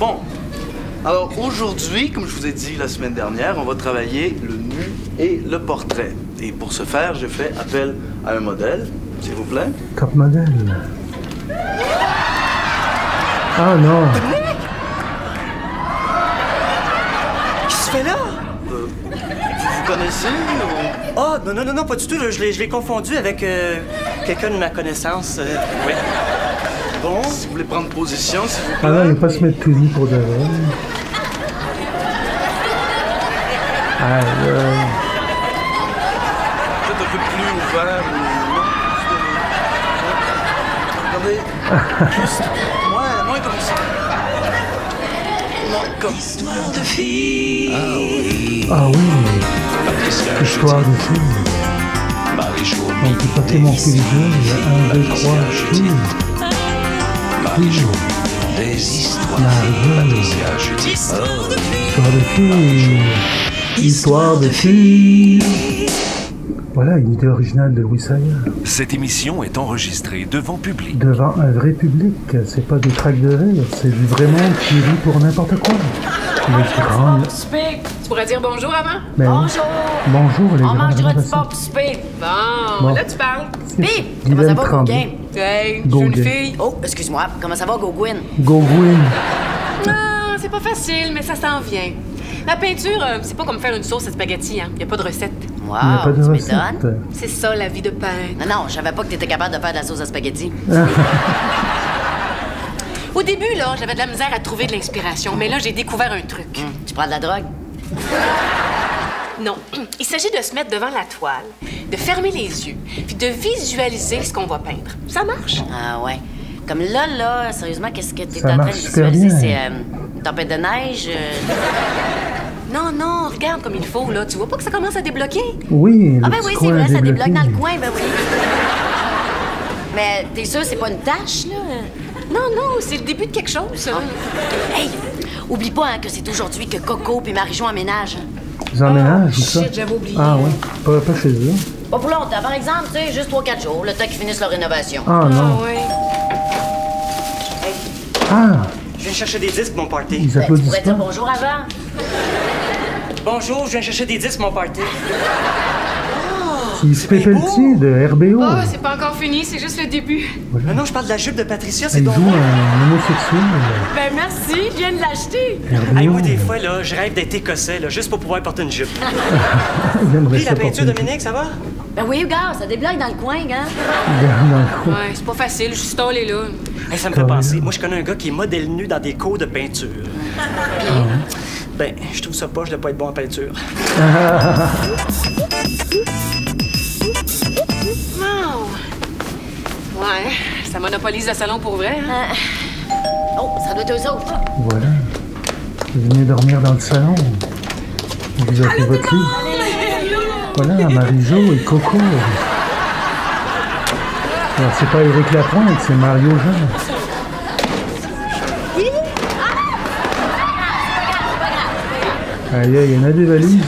Bon, alors aujourd'hui, comme je vous ai dit la semaine dernière, on va travailler le nu et le portrait. Et pour ce faire, j'ai fait appel à un modèle, s'il vous plaît. Top modèle. Ah non. Qu'est-ce que tu fais là? Vous connaissez ou... Oh, non, pas du tout. Là. Je l'ai confondu avec quelqu'un de ma connaissance. Oui. Bon, si vous voulez prendre position, s'il vous plaît. Ah non, il ne faut pas se mettre tout nu pour de vrai. Ah, peut-être un peu plus ouvert ou... Regardez. Juste... Ouais, moins comme ça. Non, comme... Histoire de filles. Ah oui. Ah oui. Histoire de filles. On peut pas tellement que les deux, il y a 1, 2, 3, filles. Marie-Jo, des histoires. Patricia, Judith. Histoire de filles. Histoire de filles. Voilà, une idée originale de Louis Saïa. Cette émission est enregistrée devant public. Devant un vrai public, c'est pas des tracts de rire, c'est du vrai monde qui rit pour n'importe quoi. Tu pourrais dire bonjour avant? Ben bonjour! Bonjour, les gars. On mangera du pop, souper. Bon, là, tu parles. Pip! Comment ça va, Gauguin? Hey, jeune fille. Oh, excuse-moi. Comment ça va, Gauguin? Gauguin. Non, c'est pas facile, mais ça s'en vient. La peinture, c'est pas comme faire une sauce à spaghetti, hein. Y a pas de recette. Wow, il y a pas de recette. C'est ça, la vie de peintre. Non, je savais pas que t'étais capable de faire de la sauce à spaghetti. Au début, là, j'avais de la misère à trouver de l'inspiration, mais là, j'ai découvert un truc. Tu prends de la drogue? Non. Il s'agit de se mettre devant la toile, de fermer les yeux, puis de visualiser ce qu'on va peindre. Ça marche? Ah ouais. Comme là, sérieusement, qu'est-ce que t'es en train de visualiser? C'est une tempête de neige? Non, regarde comme il faut, là. Tu vois pas que ça commence à débloquer? Oui. Ah ben oui, c'est vrai, ça débloque dans le coin, ben oui. Mais t'es sûr, c'est pas une tâche, là? Non, c'est le début de quelque chose, ça. Oh. Hey, oublie pas hein, que c'est aujourd'hui que Coco et Marie-Jo emménagent. Ils emménagent, c'est ça? Shit, j'avais oublié. Ah ouais, pas chez eux. Pas pour longtemps, par exemple, tu sais, juste 3-4 jours, le temps qu'ils finissent leur rénovation. Ah non. Ah ouais. Hey. Ah! Je viens chercher des disques, mon party. Ils applaudissent. Tu pourrais dire bonjour avant. Bonjour, je viens chercher des disques, mon party. Il se pépait le petit de RBO. Oh, c'est pas encore fini, c'est juste le début. Voilà. Non, je parle de la jupe de Patricia, c'est donc... Elle joue un homosexuel. Ben merci, je viens de l'acheter. Hey, moi, des fois, là, je rêve d'être écossais, là, juste pour pouvoir porter une jupe. Puis la peinture, Dominique, ça va? Ben oui, gars, ça débloque dans le coin, gars. Ouais, c'est pas facile, juste on est là. Hey, ça me fait penser, moi, je connais un gars qui est modèle nu dans des cours de peinture. Ben, je trouve ça poche de pas être bon en peinture. Ouais, ça monopolise le salon pour vrai, hein? Oh, ça doit être eux autres. Voilà. Venez dormir dans le salon. Vous avez votre lit. Voilà, Marie-Jo et Coco. Alors, c'est pas Éric Lapointe, c'est Mario Jean. Oui? Ah! Aïe, aïe, il y en a des valises.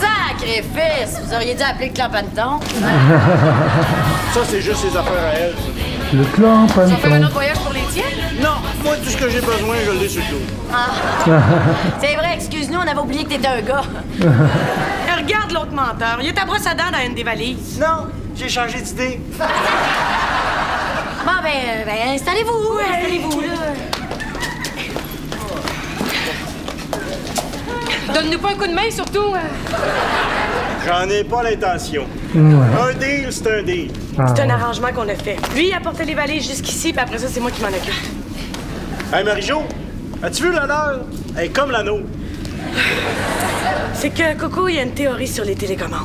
Sacrifice! Vous auriez dû appeler le clampanton. Ça, c'est juste ses affaires à elle. Le clan, pas le clan. Tu vas faire un autre voyage pour les tiens? Non, moi, tout ce que j'ai besoin, je l'ai sur le dos. Ah. C'est vrai, excuse-nous, on avait oublié que t'étais un gars. Regarde l'autre menteur. Il y a ta brosse à dents dans une des valises. Non, j'ai changé d'idée. Bon, ben installez-vous, ouais, installez-vous, là. Donne-nous pas un coup de main, surtout. J'en ai pas l'intention. Ouais. Un deal, c'est un deal. Ah, c'est un arrangement qu'on a fait. Lui, il a porté les valises jusqu'ici, puis après ça, c'est moi qui m'en occupe. Hey, Marie-Jo, as-tu vu l'honneur? Elle est comme l'anneau. C'est que Coco, il y a une théorie sur les télécommandes.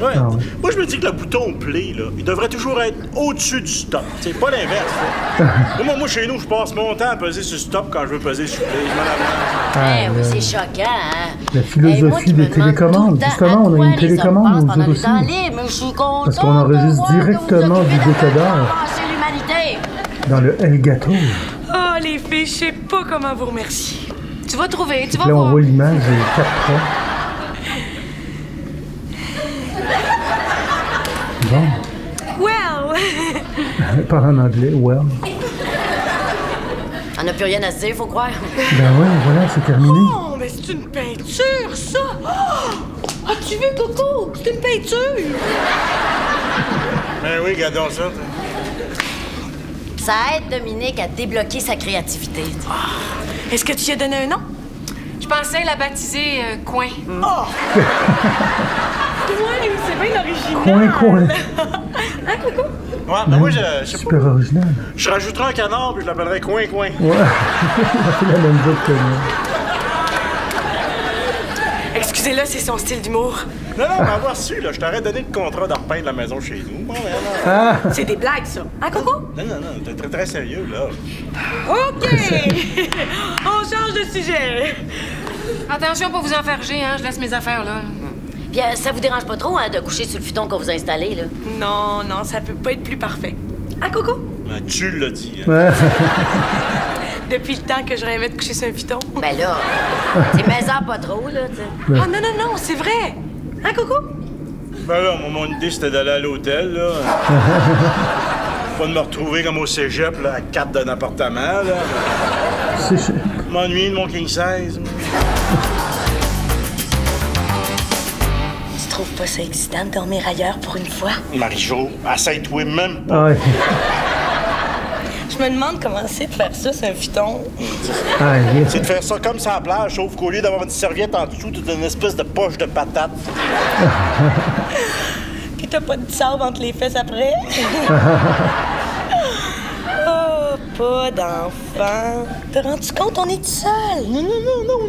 Ouais. Ah, ouais. Moi, je me dis que le bouton play, là, il devrait toujours être au-dessus du stop. C'est pas l'inverse, là. Moi, chez nous, je passe mon temps à peser sur stop quand je veux peser sur play. Oui, c'est choquant, hein? La philosophie des télécommandes. Justement, on a une télécommande, nous autres aussi. Parce qu'on enregistre directement du décodeur. Dans le Elgato. Oh, les filles, je sais pas comment vous remercier. Tu vas trouver, tu vas voir. Là, on voit l'image, 4 fois. Bon. Well! Parle en anglais, well. On n'a plus rien à se dire, faut croire. Ben ouais, voilà, c'est terminé. Oh, mais c'est une peinture, ça! Oh, as-tu vu, Coco? C'est une peinture! Ben oui, gardons ça. Ça aide Dominique à débloquer sa créativité. Oh, est-ce que tu lui as donné un nom? Je pensais la baptiser Coin. Mm. Oh! Coin, c'est bien original. Coin. Hein, Coco? Ouais, ben moi, je sais pas. Super original. Je rajouterai un canard, puis je l'appellerai Coin. Ouais, c'est la même chose que moi. Excusez-le, c'est son style d'humour. Non, mais avoir su, là, je t'aurais donné le contrat de repeindre la maison chez nous. Bon, ben, c'est des blagues, ça. Hein, Coco? Non, t'es très, très sérieux, là. OK! On change de sujet. Attention pour vous enfarger, hein. Je laisse mes affaires, là. Puis ça vous dérange pas trop, hein, de coucher sur le futon qu'on vous a installé, là? Non, ça peut pas être plus parfait. Hein, Coco? Ben, tu l'as dit, hein. Depuis le temps que je rêvais de coucher sur un futon. Ben là, c'est maison pas trop, là, tu sais. Ah, non, c'est vrai! Hein, Coco? Ben là, mon idée, c'était d'aller à l'hôtel, là. Pas de me retrouver comme au cégep, là, à 4 d'un appartement, là. M'ennuyer de mon king size. Tu trouves pas ça excitant de dormir ailleurs pour une fois? Marie-Jo, asseye-toi même pas. Ah, ouais. Je me demande comment c'est de faire ça, c'est un futon. C'est de faire ça comme ça à la plage, sauf qu'au lieu d'avoir une serviette en dessous, t'as une espèce de poche de patate. Puis t'as pas de sable entre les fesses après. Oh, pas d'enfant. Te rends-tu compte, on est tout seul? Non,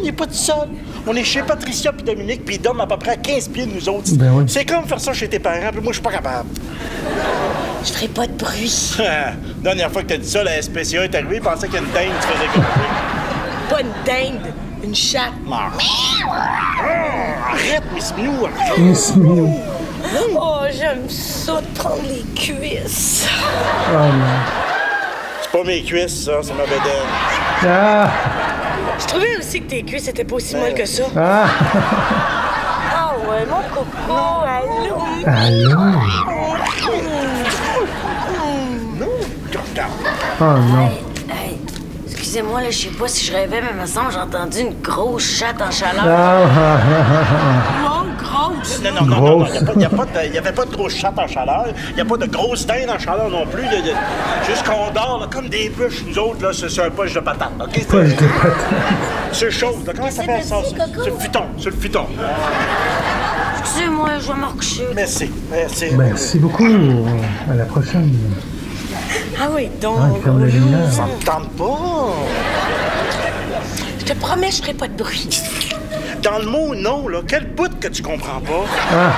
on n'est pas tout seul. On est chez Patricia puis Dominique, puis ils dorment à peu près à 15 pieds de nous autres. Ben oui. C'est comme faire ça chez tes parents, puis moi, je suis pas capable. Je ferai pas de bruit. Dernière fois que t'as dit ça, la SPCA est arrivée, pensait qu'il y a une dinde, tu faisais comme ça. Pas une dinde, une chatte. Arrête, Miss Mew. Miss Mew. Oh, j'aime ça de prendre les cuisses. Oh non. C'est pas mes cuisses, ça, c'est ma bedaine. Ah. Je trouvais aussi que tes cuisses étaient pas aussi molles que ça. Ah. Ah ouais, mon coco, allô. Allô. Oh non. Hey, excusez-moi, là, je sais pas si je rêvais, mais me semble j'ai entendu une grosse chatte en chaleur. Grosse. Non. Il n'y avait pas de grosse chatte en chaleur. Il n'y a pas de grosse dinde en chaleur non plus. Juste qu'on dort là, comme des bûches, nous autres, là, c'est un poche de patate. Okay? Poche de patate. C'est chaud. Comment ça s'appelle ça? C'est le futon. C'est le futon. Excusez-moi, je vais me recoucher. Merci beaucoup. À la prochaine. Ah oui, donc... ça me tente pas. Je te promets, je ferai pas de bruit. Dans le mot non, là, quel bout que tu comprends pas?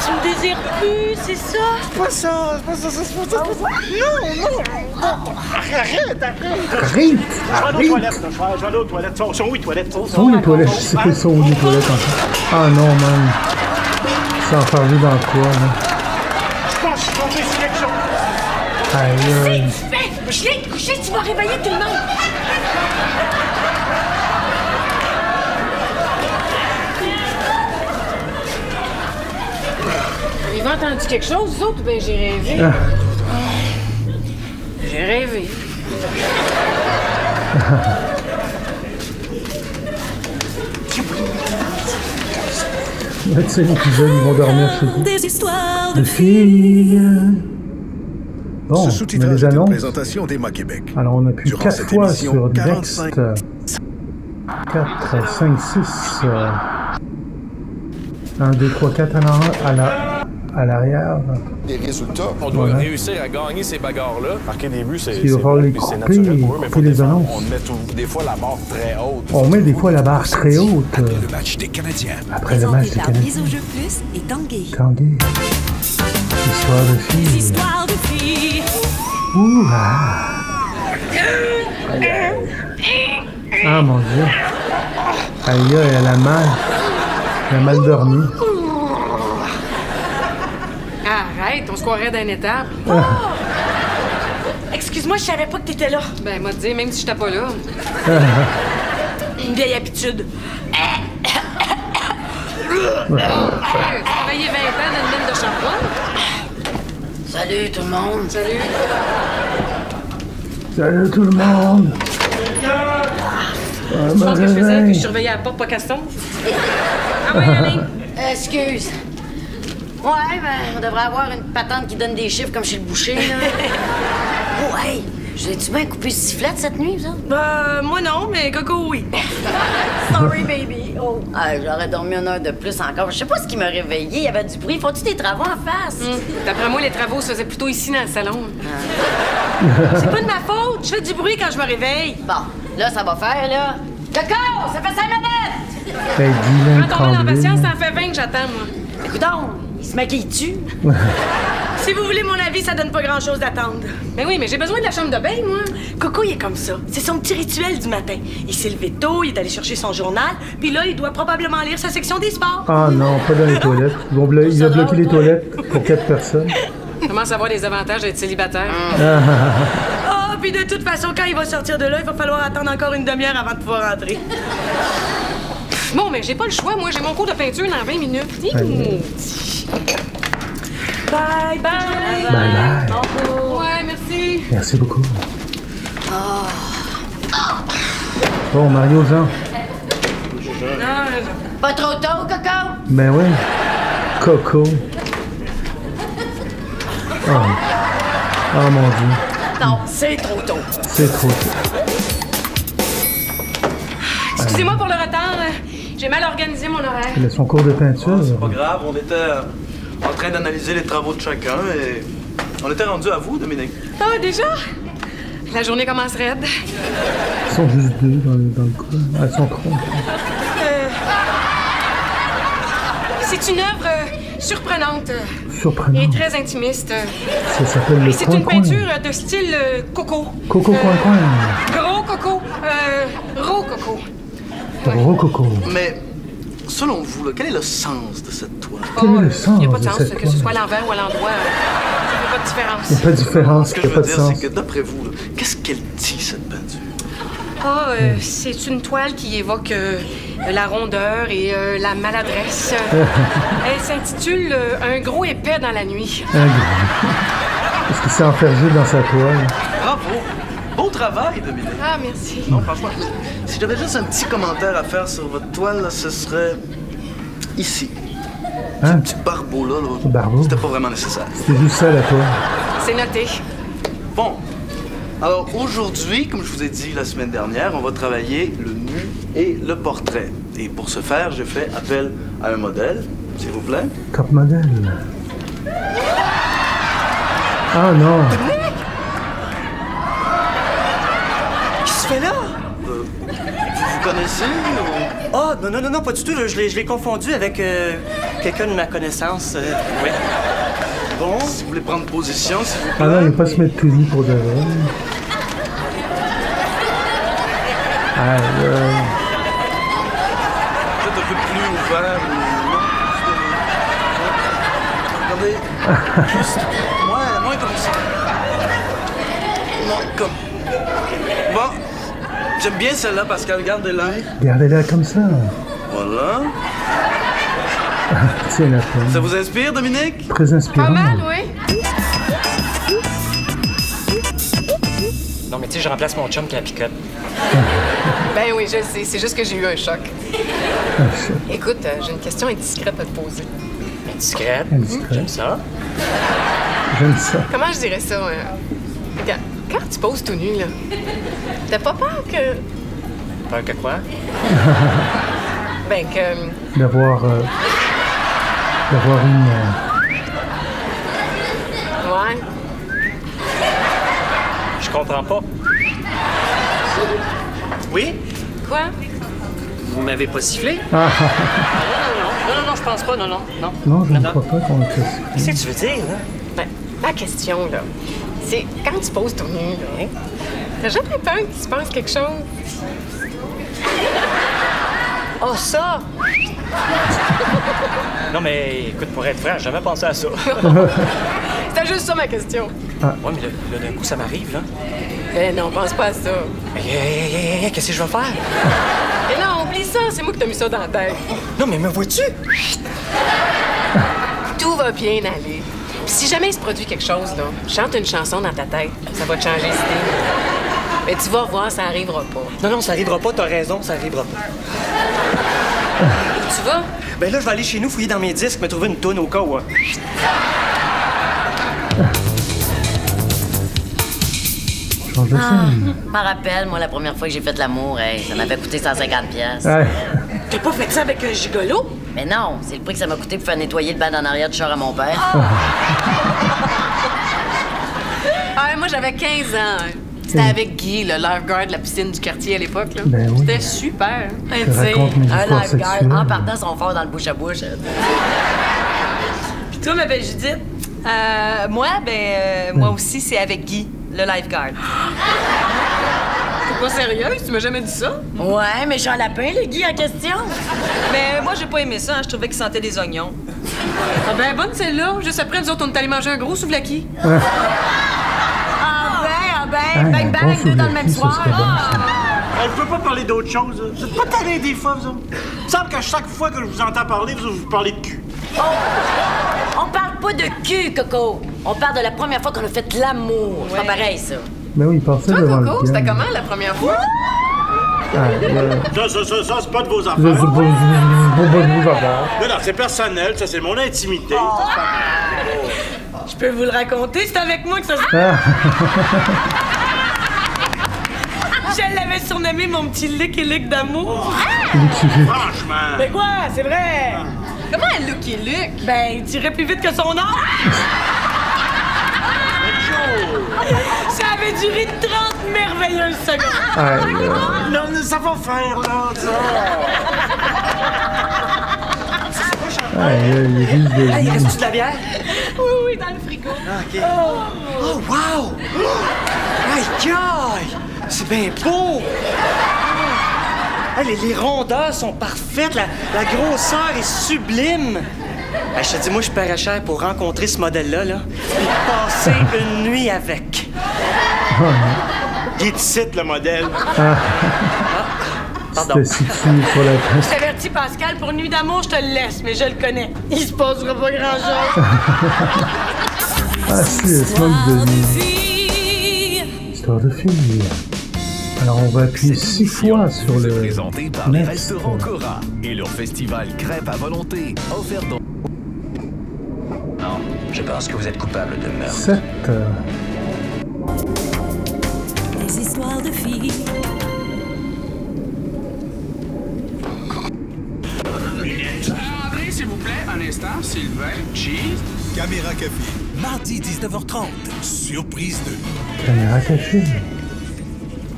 Tu me désires plus, c'est ça? C'est pas ça. Non. Arrête. Je vais aller aux toilettes. Sont où les toilettes? Sont où les toilettes? Ah non, man. Ça en parle dans quoi, là? Qu'est-ce que tu fais? Je viens de coucher, tu vas réveiller tout le monde. Avez-vous entendu quelque chose, vous autres? Ben, j'ai rêvé. J'ai rêvé. Tu sais, les plus jeunes, ils vont dormir chez vous. Des histoires de filles. Bon, on a les annonces. Alors, on a pu 4 fois sur Dext. 4, 5, 6. 1, 2, 3, 4 à l'arrière. Des résultats. On doit réussir à gagner ces bagarres-là. Marquer des buts, c'est naturel pour eux, mais pour les annonces. On met des fois la barre très haute. On met des fois la barre très haute. Après le match des Canadiens. Tanguay. Histoire de filles. Ah mon Dieu. Aïe, elle a mal. Elle a mal dormi. Arrête, on se croirait d'un étable. Oh! Excuse-moi, je savais pas que t'étais là. Ben, moi te dire, même si j'étais pas là. Une vieille habitude. Travailler 20 ans dans une mine de shampoing. Salut tout le monde. Salut. Salut tout le monde! Tu penses que je faisais que je surveillais la porte, pas qu'elle se tombe? Ah ouais, allez! Excuse. Ouais, ben, on devrait avoir une patente qui donne des chiffres comme chez le boucher, là. Oh, hey! J'ai-tu bien coupé le sifflet cette nuit, ça? Ben, moi non, mais Coco, oui. Sorry, baby. Oh. Ah, j'aurais dormi une heure de plus encore. Je sais pas ce qui m'a réveillée. Il y avait du bruit. Font-tu des travaux en face? Mmh. D'après moi, les travaux se faisaient plutôt ici, dans le salon. Ah. C'est pas de ma faute. Je fais du bruit quand je me réveille. Bon, là, ça va faire, là. Coco, ça fait 5 minutes! Fait quand on est en patience, ça en fait 20 que j'attends, moi. Écoute, il se maquille-tu? Si vous voulez mon avis, ça donne pas grand-chose d'attendre. Mais oui, mais j'ai besoin de la chambre de bain, moi. Coco, il est comme ça. C'est son petit rituel du matin. Il s'est levé tôt, il est allé chercher son journal, puis là, il doit probablement lire sa section des sports. Ah non, pas dans les toilettes. Il a bloqué les toilettes pour 4 personnes. Comment savoir les avantages d'être célibataire? Ah, puis de toute façon, quand il va sortir de là, il va falloir attendre encore une demi-heure avant de pouvoir rentrer. Bon, mais j'ai pas le choix, moi. J'ai mon cours de peinture dans 20 minutes. Bye, bye! Bye, bye! Bonjour. Ouais, merci! Merci beaucoup. Bon, Mario Jean. Non, pas trop tôt, Coco? Ben oui. Coco. Oh. Oh mon Dieu. Non, c'est trop tôt. C'est trop tôt. Excusez-moi pour le retard. J'ai mal organisé mon horaire. Il a son cours de peinture. Oh, c'est pas grave, on était... en train d'analyser les travaux de chacun et on était rendu à vous, Dominique. Ah, déjà? La journée commence raide. Ils sont juste deux dans le coin. Elles sont trois. C'est une œuvre surprenante. Surprenante. Et très intimiste. Ça s'appelle le c'est une peinture de style Coco. Coco coin-coin. Gros Coco. Gros Coco. Ouais. Gros Coco. Mais... selon vous, là, quel est le sens de cette toile? Quel est le sens? Il n'y a pas de sens, que ce soit à l'envers ou à l'endroit. Il n'y a pas de différence. Il n'y a pas de différence. Ce que je veux dire, c'est que d'après vous, qu'est-ce qu'elle dit, cette peinture? Ah, c'est une toile qui évoque la rondeur et la maladresse. Elle s'intitule Un gros épais dans la nuit. Un gros. Est-ce qu'il s'est enfermé dans sa toile? Bravo! Beau travail, Dominique. Ah, merci. Non, franchement, si j'avais juste un petit commentaire à faire sur votre toile, là, ce serait ici. Hein? Ce petit barbeau-là, c'était pas vraiment nécessaire. C'était juste ça, la toile. C'est noté. Bon. Alors, aujourd'hui, comme je vous ai dit la semaine dernière, on va travailler le nu et le portrait. Et pour ce faire, j'ai fait appel à un modèle, s'il vous plaît. Top modèle. Ah non. Là? Vous connaissez ou... Oh, non, pas du tout. Je l'ai confondu avec quelqu'un de ma connaissance. Oui. Bon, si vous voulez prendre position, si vous plaît. Ah non, il ne faut pas se mettre tout nu pour de vrai. Ah, peut-être un peu plus ouvert. Regardez. Juste. Moins comme ça. Non, comme... Bon. J'aime bien celle-là, Pascal. Gardez-la. Gardez-la comme ça. Voilà. C'est la peine. Ça vous inspire, Dominique? Très inspirant. Pas mal, oui. Non, mais tu sais, je remplace mon chum qui la picote. Ben oui, je le sais. C'est juste que j'ai eu un choc. Écoute, j'ai une question indiscrète à te poser. Indiscrète? J'aime ça. J'aime ça. Comment je dirais ça? Quand tu poses tout nu, là, t'as pas peur que... Peur que quoi? Ben que... D'avoir une... Ouais. Je comprends pas. Oui? Quoi? Vous m'avez pas sifflé? Non, je pense pas, non. Non, je ne crois pas qu'on... Qu'est-ce que tu veux dire, là? Ben, ma question, là... c'est quand tu poses ton nu, hein? T'as jamais peur qu'il se passe quelque chose? Oh, ça! Non, mais écoute, pour être franc, j'ai jamais pensé à ça. C'était juste ça, ma question. Ah. Ouais, mais là, d'un coup, ça m'arrive, là. Eh non, pense pas à ça. Qu'est-ce que je vais faire? Eh non, oublie ça, c'est moi qui t'ai mis ça dans la tête. Non, mais me vois-tu? Tout va bien aller. Pis si jamais il se produit quelque chose, là, chante une chanson dans ta tête. Ça va te changer d'idée. Mais tu vas voir, ça arrivera pas. Non, non, ça arrivera pas, t'as raison, ça arrivera pas. Où tu vas? Ben là, je vais aller chez nous fouiller dans mes disques, me trouver une toune au cas où. Hein. Ah, je m'en rappelle, moi, la première fois que j'ai fait l'amour, hey, ça m'avait coûté 150$. Ouais. T'as pas fait ça avec un gigolo? Mais non, c'est le prix que ça m'a coûté pour faire nettoyer le band en arrière du char à mon père. Oh. Ah, ouais, moi, j'avais 15 ans. Hein. C'était avec Guy, le lifeguard de la piscine du quartier à l'époque. Ben oui, c'était super. Un lifeguard, en partant, son fort dans le bouche-à-bouche. Puis toi, ma belle Judith? Moi, ben, moi aussi, c'est avec Guy. Le lifeguard. T'es pas sérieuse? Tu m'as jamais dit ça? Ouais, mais Jean Lapin, le Guy en question. Mais moi, j'ai pas aimé ça. Hein. Je trouvais qu'il sentait des oignons. Ah ben, bonne celle-là. Juste après, nous autres, on est allés manger un gros souvlaki. Ah ben, ah ben, bang bang, deux dans le même soir. Elle peut pas parler d'autre chose. Vous êtes pas tannés des fois, vous autres. Il me semble qu'à chaque fois que je vous entends parler, vous parlez de cul. Oh. On parle pas de cul, Coco. On parle de la première fois qu'on a fait l'amour. C'est pas pareil, ça. Mais oui, il pensait devant le piano. Toi, Coco, c'était comment, la première fois? Ça, c'est pas de vos affaires. C'est pas de vos affaires. Non, non, c'est personnel. Ça, c'est mon intimité. Je peux vous le raconter. C'est avec moi que ça se passe. Je l'avais surnommé mon petit Lucky Luke d'amour. Franchement. Mais quoi? C'est vrai. Comment un Lucky Luke? Ben, il tirait plus vite que son âme. Ça avait duré 30 merveilleuses secondes. Non, ça va faire, là, ça. Il reste de la bière? Oui, oui, dans le frigo. OK. Oh, wow! Aïe, aïe! C'est bien beau! Les rondeurs sont parfaites, la grosseur est sublime. Ben, je te dis, moi, je paierais cher pour rencontrer ce modèle-là, là, et passer une nuit avec. Il est ici, le modèle. Pardon. Je t'avertis, Pascal, pour Nuit d'amour, je te le laisse, mais je le connais. Il se passera pas grand-chose. Ah, si, histoire de film. Alors, on va appuyer 6 fois sur le... présenté par les restaurants Cora et leur festival crêpes à volonté, offert dans... Non, je pense que vous êtes coupable de meurtre. 7. Les histoires de filles. André, s'il vous plaît, un instant, Sylvain, cheese. Caméra Café, mardi 19h30. Surprise de... Caméra Café.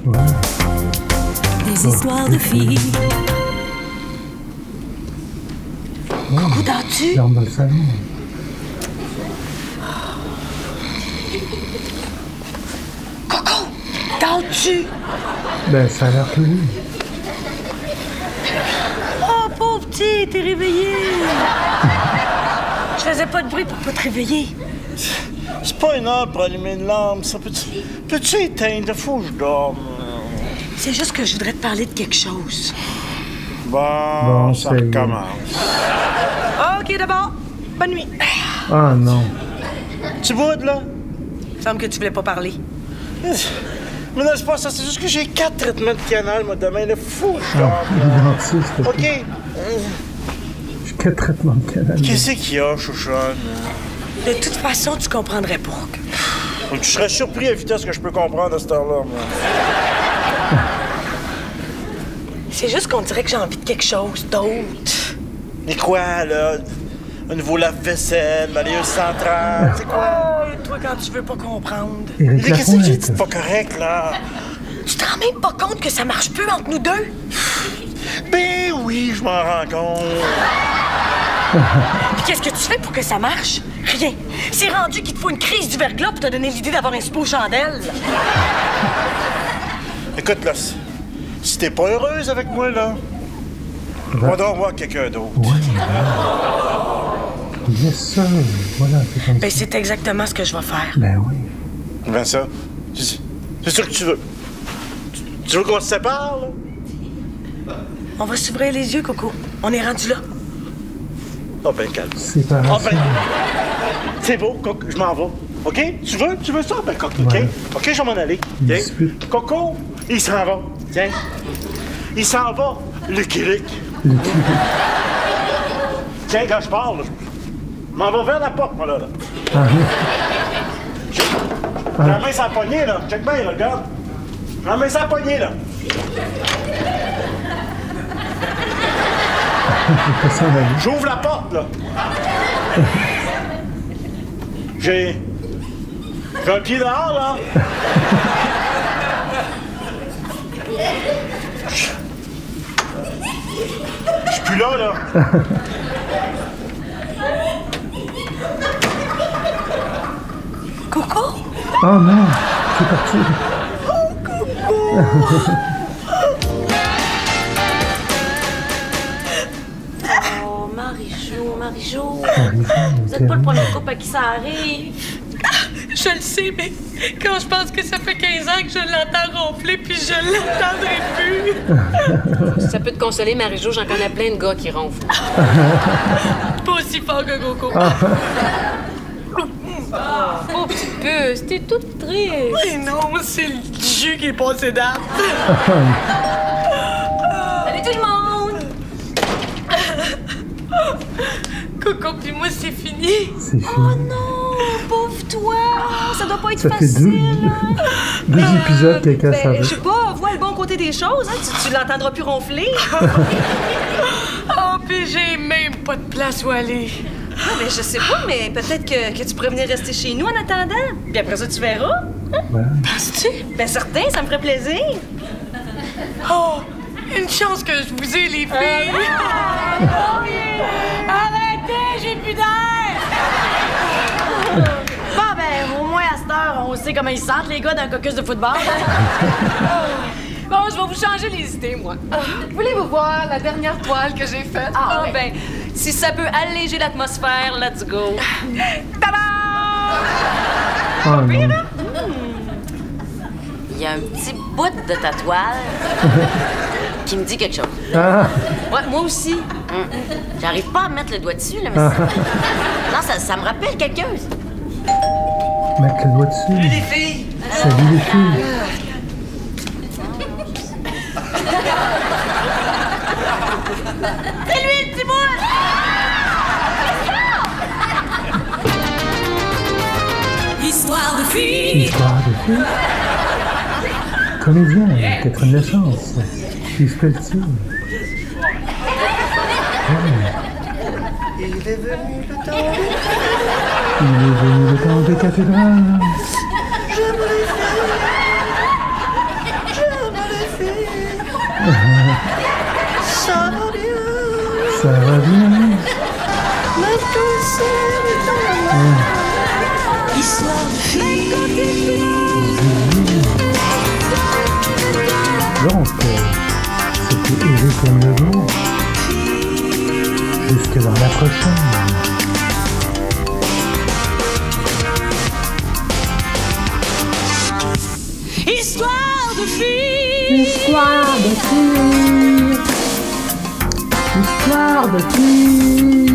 Ouais. Des histoires de filles. Coucou, dors-tu? Dans le salon. Coco, dors-tu? Ben, ça a l'air que lui. Oh, pauvre petit, t'es réveillé. Je faisais pas de bruit pour pas te réveiller. C'est pas une heure pour allumer une lampe, ça. Peux-tu éteindre? Faut que je dorme. C'est juste que je voudrais te parler de quelque chose. Bon, ça recommence. OK, d'abord. Bonne nuit. Ah non. Tu boudes, là? Il me semble que tu voulais pas parler. Mais non, c'est pas ça. C'est juste que j'ai 4 traitements de canal, moi, demain. Le fou, je dors. OK. J'ai 4 traitements de canal. Qu'est-ce qu'il y a, Chouchonne? De toute façon, tu comprendrais pas. Tu serais surpris à la vitesse que je peux comprendre à cette heure-là, moi. C'est juste qu'on dirait que j'ai envie de quelque chose d'autre. Mais quoi, là? Un nouveau lave-vaisselle, Mario Jean. C'est quoi? Oh, toi, quand tu veux pas comprendre. Mais qu'est-ce que j'ai dit? C'est pas correct, là. Tu te rends même pas compte que ça marche plus entre nous deux? Ben oui, je m'en rends compte. Puis qu'est-ce que tu fais pour que ça marche? Rien. C'est rendu qu'il te faut une crise du verglas pour te donner l'idée d'avoir un spa aux chandelles. Écoute, là, si t'es pas heureuse avec moi, là, on doit voir quelqu'un d'autre. Oui. Yes, sir. Voilà, c'est comme ça. Ben, c'est exactement ce que je vais faire. Ben oui. Ben ça, c'est sûr que tu veux. Tu veux qu'on se sépare, là? On va s'ouvrir les yeux, Coco. On est rendu là. Oh, ben calme. C'est pas grave. C'est beau, Coco. Je m'en vais. OK? Tu veux ça? Ben, Coco, OK? Ouais. OK, je vais m'en aller. Okay? Coco, il s'en va. Tiens. Il s'en va. Lucky Luke. Tiens, quand je parle, je m'en vais vers la porte, moi, là. La main sans poignée, là. Check bien, regarde. La main sans poignée, là. J'ouvre la porte, là. J'ai un pied dehors, là. Je suis plus là, là. Coco? Oh non, c'est parti. Oh, Coco! Oh, Marie-Jo. Vous êtes pas le premier couple à qui ça arrive. Je le sais, mais quand je pense que ça fait 15 ans que je l'entends ronfler, puis je l'entendrai plus. Ça peut te consoler, Marie-Jo, j'en connais plein de gars qui ronflent. Pas aussi fort que Coco. Oh, petite puce, t'es toute triste. Mais non, c'est le jus qui est passé d'âme. Salut tout le monde! Coco, puis moi, c'est fini. Oh non! Pauvre toi! Ça doit pas être facile! Ça fait deux épisodes, quelqu'un ça va. Je sais pas, vois le bon côté des choses, hein? Tu l'entendras plus ronfler. Oh, puis j'ai même pas de place où aller. Ah, mais je sais pas, mais peut-être que tu pourrais venir rester chez nous en attendant. Puis après ça, tu verras. Hein? Ouais. Penses-tu? Ben certain, ça me ferait plaisir. Oh, une chance que je vous ai, les filles! Oh, yeah. Arrêtez, j'ai plus d'air! Bon, ben, au moins, à cette heure, on sait comment ils sentent, les gars, dans le caucus de football. Bon, je vais vous changer les idées, moi. Voulez-vous voir la dernière toile que j'ai faite? Ah, oui. Ben, si ça peut alléger l'atmosphère, let's go. Ta-da! Oh, pire, là? Il y a un petit bout de ta toile qui me dit quelque chose. Ah. Ouais, moi aussi. J'arrive pas à mettre le doigt dessus, là, mais non, ça me rappelle quelqu'un. Mettre le doigt dessus. Salut les filles! Salut les filles! C'est lui le petit bout! Histoire de filles! Histoire de filles? Comédien, quatrième naissance. Yves Pelletier. Il est venu le temps. Il est venu le temps des cathédrales. Je me l'ai fait. Ça va bien. Ça va bien. Maintenant c'est le temps. Histoire de filles. Donc, c'était Éric Lapointe. Jusque dans la prochaine. Histoire de filles. Histoire de filles. Histoire de filles.